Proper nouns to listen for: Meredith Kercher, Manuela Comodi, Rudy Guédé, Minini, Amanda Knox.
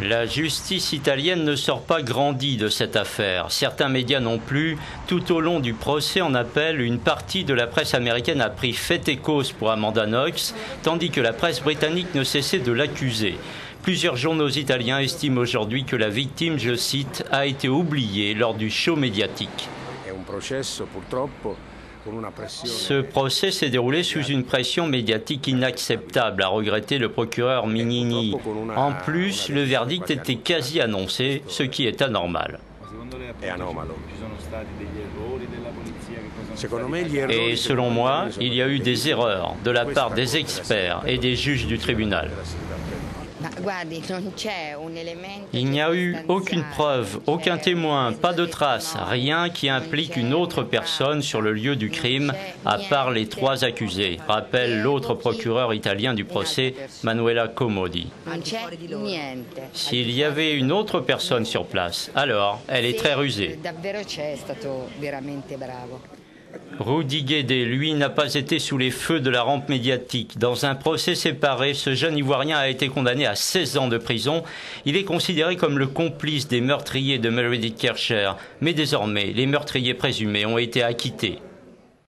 La justice italienne ne sort pas grandie de cette affaire. Certains médias non plus. Tout au long du procès en appel, une partie de la presse américaine a pris fait et cause pour Amanda Knox, tandis que la presse britannique ne cessait de l'accuser. Plusieurs journaux italiens estiment aujourd'hui que la victime, je cite, a été oubliée lors du show médiatique. Ce procès s'est déroulé sous une pression médiatique inacceptable, a regretté le procureur Minini. En plus, le verdict était quasi annoncé, ce qui est anormal. Et selon moi, il y a eu des erreurs de la part des experts et des juges du tribunal. Il n'y a eu aucune preuve, aucun témoin, pas de trace, rien qui implique une autre personne sur le lieu du crime, à part les trois accusés, rappelle l'autre procureur italien du procès, Manuela Comodi. S'il y avait une autre personne sur place, alors elle est très rusée. Rudy Guédé, lui, n'a pas été sous les feux de la rampe médiatique. Dans un procès séparé, ce jeune Ivoirien a été condamné à 16 ans de prison. Il est considéré comme le complice des meurtriers de Meredith Kercher. Mais désormais, les meurtriers présumés ont été acquittés.